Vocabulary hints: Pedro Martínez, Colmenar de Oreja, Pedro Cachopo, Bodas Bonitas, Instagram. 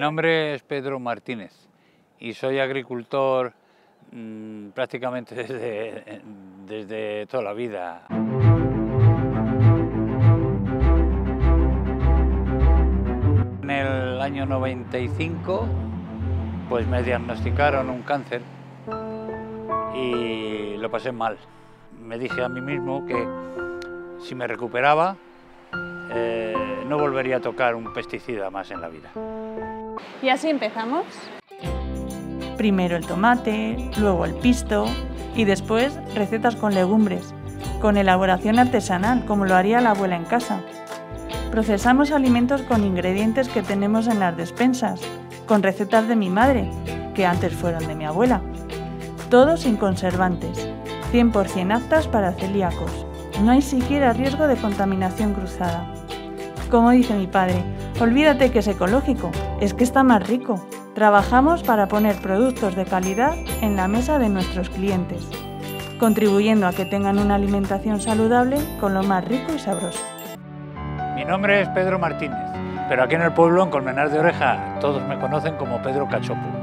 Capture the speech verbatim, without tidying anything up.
nombre es Pedro Martínez y soy agricultor mmm, prácticamente desde, desde toda la vida. En el año noventa y cinco pues me diagnosticaron un cáncer y lo pasé mal. Me dije a mí mismo que si me recuperaba eh, no volvería a tocar un pesticida más en la vida. Y así empezamos. Primero el tomate, luego el pisto y después recetas con legumbres, con elaboración artesanal, como lo haría la abuela en casa. Procesamos alimentos con ingredientes que tenemos en las despensas, con recetas de mi madre, que antes fueron de mi abuela. Todo sin conservantes, cien por cien aptas para celíacos. No hay siquiera riesgo de contaminación cruzada. Como dice mi padre, olvídate que es ecológico, es que está más rico. Trabajamos para poner productos de calidad en la mesa de nuestros clientes, contribuyendo a que tengan una alimentación saludable con lo más rico y sabroso. Mi nombre es Pedro Martínez, pero aquí en el pueblo, en Colmenar de Oreja, todos me conocen como Pedro Cachopo.